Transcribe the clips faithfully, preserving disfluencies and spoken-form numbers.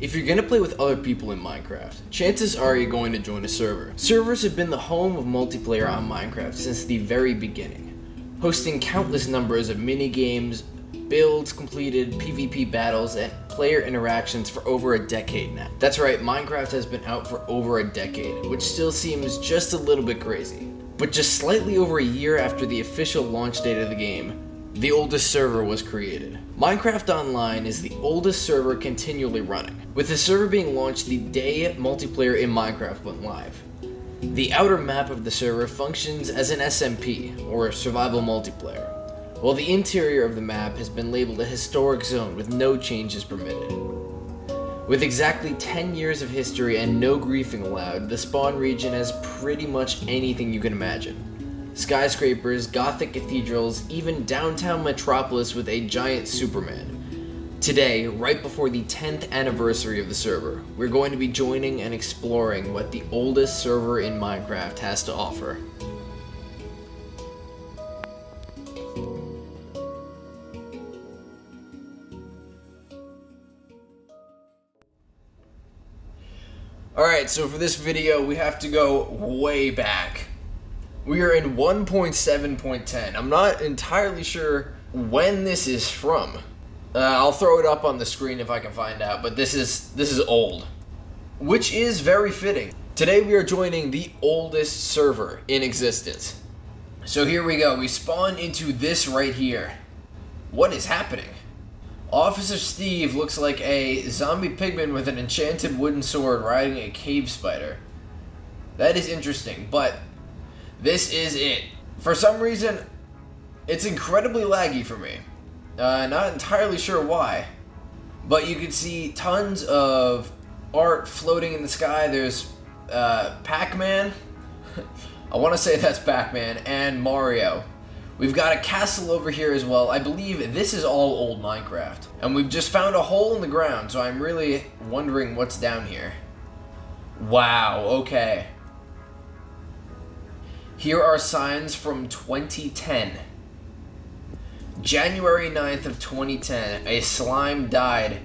If you're gonna play with other people in Minecraft, chances are you're going to join a server. Servers have been the home of multiplayer on Minecraft since the very beginning, hosting countless numbers of mini-games, builds completed, PvP battles, and player interactions for over a decade now. That's right, Minecraft has been out for over a decade, which still seems just a little bit crazy. But just slightly over a year after the official launch date of the game, the oldest server was created. Minecraft Online is the oldest server continually running, with the server being launched the day multiplayer in Minecraft went live. The outer map of the server functions as an S M P, or survival multiplayer, while the interior of the map has been labeled a historic zone with no changes permitted. With exactly ten years of history and no griefing allowed, the spawn region has pretty much anything you can imagine. Skyscrapers, gothic cathedrals, even downtown Metropolis with a giant Superman. Today, right before the tenth anniversary of the server, we're going to be joining and exploring what the oldest server in Minecraft has to offer. Alright, so for this video, we have to go way back. We are in one point seven point ten. I'm not entirely sure when this is from. Uh, I'll throw it up on the screen if I can find out, but this is this is old. Which is very fitting. Today we are joining the oldest server in existence. So here we go. We spawn into this right here. What is happening? Officer Steve looks like a zombie pigman with an enchanted wooden sword riding a cave spider. That is interesting, but this is it. For some reason, it's incredibly laggy for me. Uh, not entirely sure why, but you can see tons of art floating in the sky. There's uh, Pac-Man. I want to say that's Pac-Man and Mario. We've got a castle over here as well. I believe this is all old Minecraft. And we've just found a hole in the ground, so I'm really wondering what's down here. Wow, okay. Here are signs from twenty ten. January ninth of twenty ten, a slime died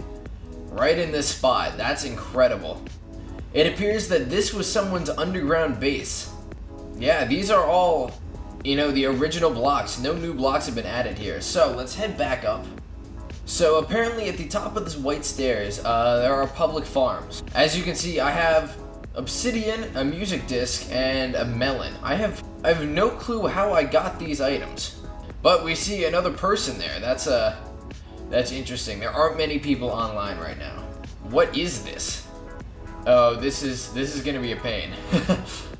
right in this spot. That's incredible. It appears that this was someone's underground base. Yeah, these are all, you know, the original blocks. No new blocks have been added here. So let's head back up. So apparently at the top of this white stairs, uh, there are public farms. As you can see, I have obsidian, a music disc, and a melon. I have I have no clue how I got these items, but we see another person there. That's a that's interesting. There aren't many people online right now. What is this? Oh, this is this is gonna be a pain.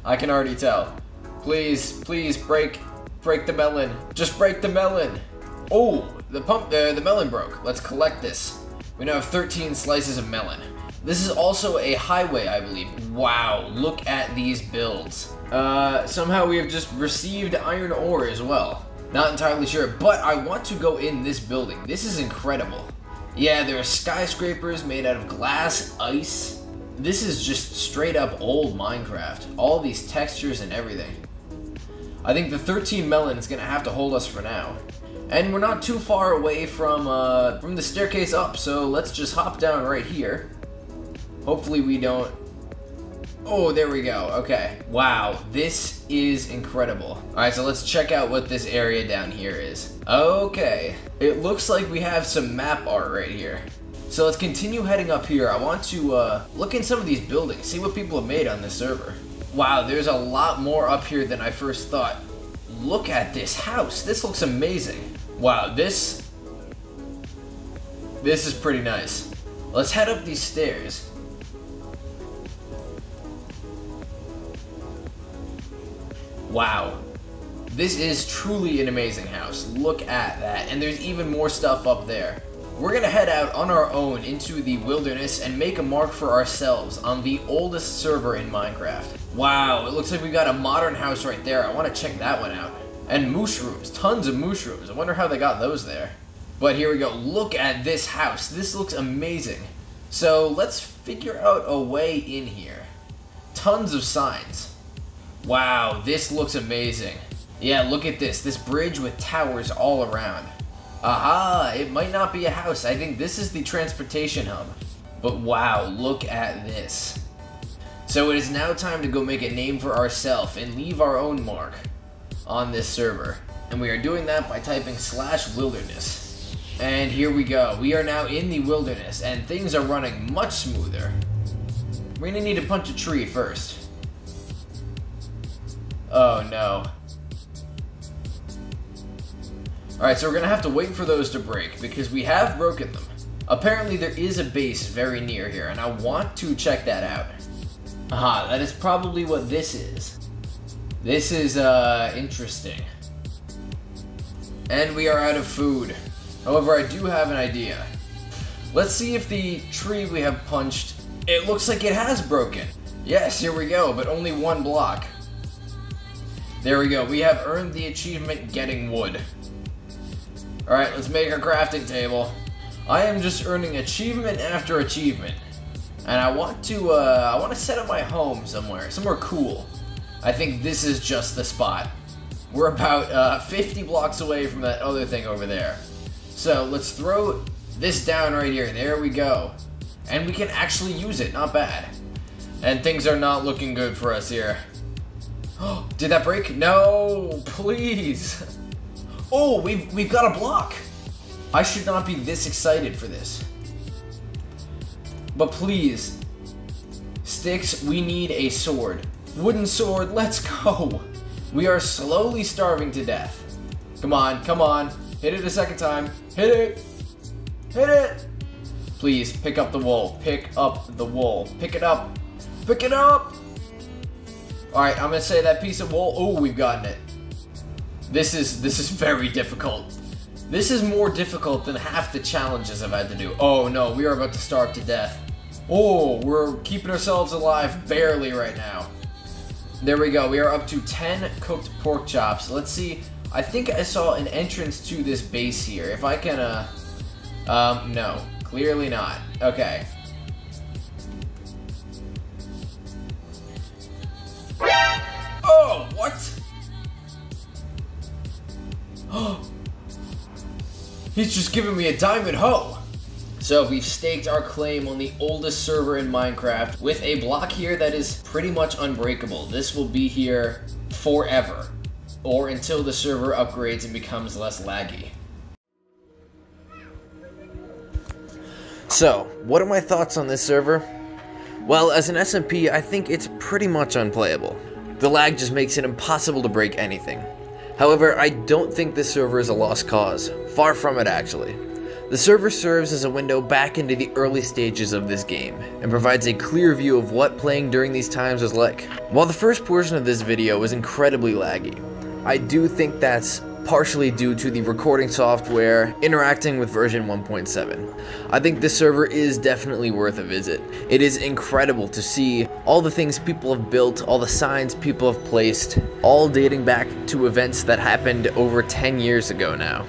I can already tell. Please, please break break the melon. Just break the melon. Oh, the pump the the melon broke. Let's collect this. We now have thirteen slices of melon. This is also a highway, I believe. Wow, look at these builds. Uh, somehow we have just received iron ore as well. Not entirely sure, but I want to go in this building. This is incredible. Yeah, there are skyscrapers made out of glass, ice. This is just straight up old Minecraft. All these textures and everything. I think the thirteen melon is gonna have to hold us for now. And we're not too far away from, uh, from the staircase up, so let's just hop down right here. Hopefully we don't. Oh, there we go. Okay. Wow, this is incredible. All right, so let's check out what this area down here is. Okay. It looks like we have some map art right here. So let's continue heading up here. I want to uh, look in some of these buildings, see what people have made on this server. Wow, there's a lot more up here than I first thought. Look at this house. This looks amazing. Wow, this, this is pretty nice. Let's head up these stairs. Wow, this is truly an amazing house. Look at that, and there's even more stuff up there. We're gonna head out on our own into the wilderness and make a mark for ourselves on the oldest server in Minecraft. Wow, it looks like we got a modern house right there. I wanna check that one out. And mushrooms, tons of mushrooms. I wonder how they got those there. But here we go, look at this house. This looks amazing. So let's figure out a way in here. Tons of signs. Wow, this looks amazing. Yeah, look at this. This bridge with towers all around. Aha, it might not be a house. I think this is the transportation hub. But wow, look at this. So it is now time to go make a name for ourselves and leave our own mark on this server. And we are doing that by typing slash wilderness. And here we go. We are now in the wilderness and things are running much smoother. We're gonna need to punch a tree first. Oh no. Alright, so we're gonna have to wait for those to break because we have broken them. Apparently there is a base very near here and I want to check that out. Aha, that is probably what this is. This is, uh, interesting. And we are out of food. However, I do have an idea. Let's see if the tree we have punched... It looks like it has broken. Yes, here we go, but only one block. There we go. We have earned the achievement getting wood. Alright, let's make our crafting table. I am just earning achievement after achievement. And I want to, uh, I want to set up my home somewhere, somewhere cool. I think this is just the spot. We're about uh, fifty blocks away from that other thing over there. So let's throw this down right here. There we go. And we can actually use it, not bad. And things are not looking good for us here. Oh, did that break? No, please. Oh, we've, we've got a block. I should not be this excited for this. But please, sticks, we need a sword. Wooden sword, let's go. We are slowly starving to death. Come on, come on. Hit it a second time. Hit it. Hit it. Please, pick up the wool. Pick up the wool. Pick it up. Pick it up. All right, I'm gonna say that piece of wool. Oh, we've gotten it. This is, this is very difficult. This is more difficult than half the challenges I've had to do. Oh no, we are about to starve to death. Oh, we're keeping ourselves alive barely right now. There we go, we are up to ten cooked pork chops. Let's see, I think I saw an entrance to this base here. If I can, uh, um, no, clearly not. Okay. Oh, what? Oh. He's just giving me a diamond hoe. So we've staked our claim on the oldest server in Minecraft with a block here that is pretty much unbreakable. This will be here forever, or until the server upgrades and becomes less laggy. So, what are my thoughts on this server? Well, as an S M P, I think it's pretty much unplayable. The lag just makes it impossible to break anything. However, I don't think this server is a lost cause. Far from it, actually. The server serves as a window back into the early stages of this game, and provides a clear view of what playing during these times was like. While the first portion of this video was incredibly laggy, I do think that's partially due to the recording software interacting with version one point seven. I think this server is definitely worth a visit. It is incredible to see all the things people have built, all the signs people have placed, all dating back to events that happened over ten years ago now.